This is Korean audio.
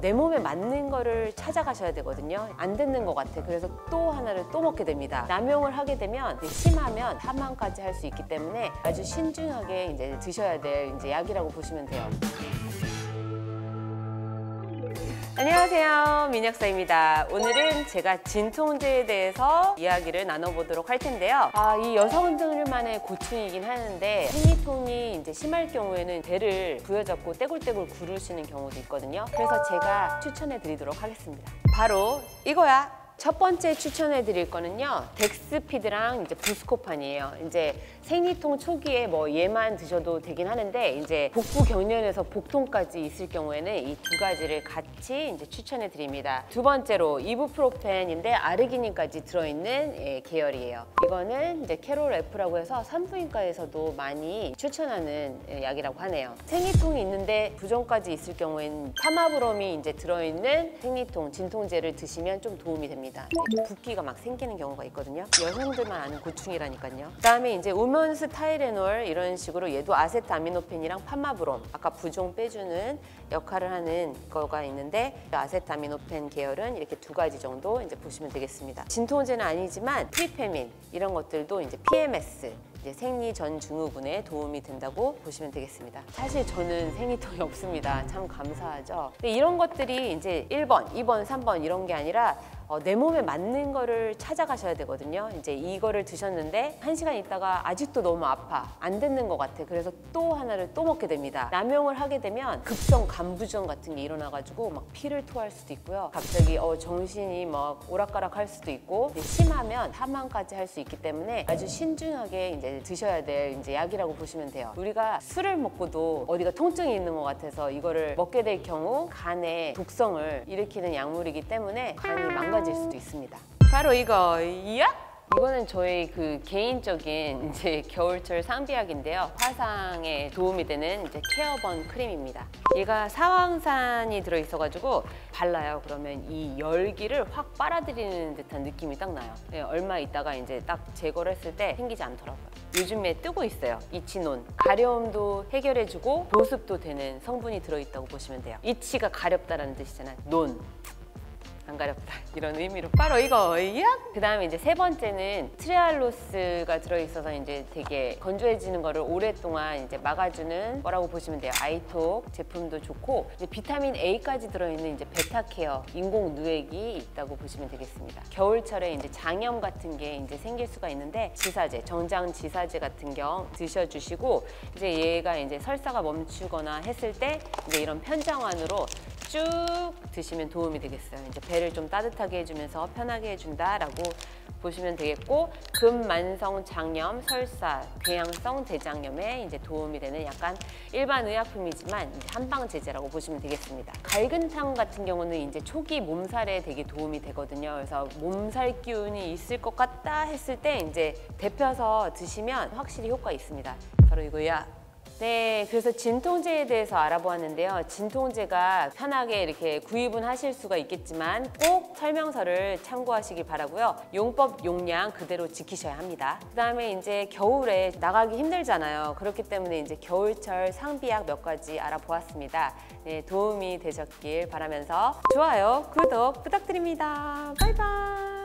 내 몸에 맞는 거를 찾아가셔야 되거든요. 안 듣는 것 같아. 그래서 또 하나를 또 먹게 됩니다. 남용을 하게 되면 심하면 사망까지 할 수 있기 때문에 아주 신중하게 이제 드셔야 될 이제 약이라고 보시면 돼요. 안녕하세요, 민약사입니다. 오늘은 제가 진통제에 대해서 이야기를 나눠보도록 할 텐데요. 이 여성들만의 고충이긴 하는데 생리통이 이제 심할 경우에는 배를 부여잡고 떼굴떼굴 구르시는 경우도 있거든요. 그래서 제가 추천해드리도록 하겠습니다. 바로 이거야. 첫 번째 추천해 드릴 거는요, 덱스피드랑 이제 부스코판이에요. 이제 생리통 초기에 뭐 얘만 드셔도 되긴 하는데 이제 복부 경련에서 복통까지 있을 경우에는 이 두 가지를 같이 이제 추천해 드립니다. 두 번째로 이부프로펜인데 아르기닌까지 들어있는 계열이에요. 이거는 이제 캐롤 F라고 해서 산부인과에서도 많이 추천하는 약이라고 하네요. 생리통이 있는데 부종까지 있을 경우에는 파마브롬이 이제 들어있는 생리통 진통제를 드시면 좀 도움이 됩니다. 붓기가 막 생기는 경우가 있거든요. 여성들만 아는 고충이라니까요. 그다음에 이제 우면스 타이레놀 이런 식으로 얘도 아세트 아미노펜이랑 파마브롬 아까 부종 빼주는 역할을 하는 거가 있는데 아세트 아미노펜 계열은 이렇게 두 가지 정도 이제 보시면 되겠습니다. 진통제는 아니지만 트리페민 이런 것들도 이제 PMS 생리 전 증후군에 도움이 된다고 보시면 되겠습니다. 사실 저는 생리통이 없습니다. 참 감사하죠. 근데 이런 것들이 이제 1번, 2번, 3번 이런 게 아니라 내 몸에 맞는 거를 찾아가셔야 되거든요. 이제 이거를 드셨는데 1시간 있다가 아직도 너무 아파. 안 듣는 것 같아. 그래서 또 하나를 또 먹게 됩니다. 남용을 하게 되면 급성 간부전 같은 게 일어나가지고 막 피를 토할 수도 있고요. 갑자기 정신이 막 오락가락할 수도 있고 심하면 사망까지 할 수 있기 때문에 아주 신중하게 이제 드셔야 될 이제 약이라고 보시면 돼요. 우리가 술을 먹고도 어디가 통증이 있는 것 같아서 이거를 먹게 될 경우 간에 독성을 일으키는 약물이기 때문에 간이 망가질 수도 있습니다. 바로 이거 이거는 저의 그 개인적인 이제 겨울철 상비약인데요. 화상에 도움이 되는 이제 케어 번 크림입니다. 얘가 사황산이 들어있어가지고 발라요. 그러면 이 열기를 확 빨아들이는 듯한 느낌이 딱 나요. 네, 얼마 있다가 이제 딱 제거를 했을 때 생기지 않더라고요. 요즘에 뜨고 있어요. 이치논. 가려움도 해결해주고 보습도 되는 성분이 들어있다고 보시면 돼요. 이치가 가렵다라는 뜻이잖아요. 논. 안 가렵다 이런 의미로 바로 이거 그 다음에 이제 세 번째는 트레알로스가 들어있어서 이제 되게 건조해지는 거를 오랫동안 이제 막아주는 거라고 보시면 돼요. 아이톡 제품도 좋고 이제 비타민 A까지 들어있는 이제 베타케어 인공 누액이 있다고 보시면 되겠습니다. 겨울철에 이제 장염 같은 게 이제 생길 수가 있는데 지사제 정장 지사제 같은 경우 드셔주시고 이제 얘가 이제 설사가 멈추거나 했을 때 이제 이런 편장환으로 쭉 드시면 도움이 되겠어요. 이제 배를 좀 따뜻하게 해주면서 편하게 해준다라고 보시면 되겠고 근만성 장염, 설사, 궤양성 대장염에 이제 도움이 되는 약간 일반 의약품이지만 이제 한방제제라고 보시면 되겠습니다. 갈근탕 같은 경우는 이제 초기 몸살에 되게 도움이 되거든요. 그래서 몸살 기운이 있을 것 같다 했을 때 이제 데펴서 드시면 확실히 효과 있습니다. 바로 이거야. 네, 그래서 진통제에 대해서 알아보았는데요. 진통제가 편하게 이렇게 구입은 하실 수가 있겠지만 꼭 설명서를 참고하시기 바라고요. 용법, 용량 그대로 지키셔야 합니다. 그다음에 이제 겨울에 나가기 힘들잖아요. 그렇기 때문에 이제 겨울철 상비약 몇 가지 알아보았습니다. 네, 도움이 되셨길 바라면서 좋아요, 구독 부탁드립니다. 바이바이.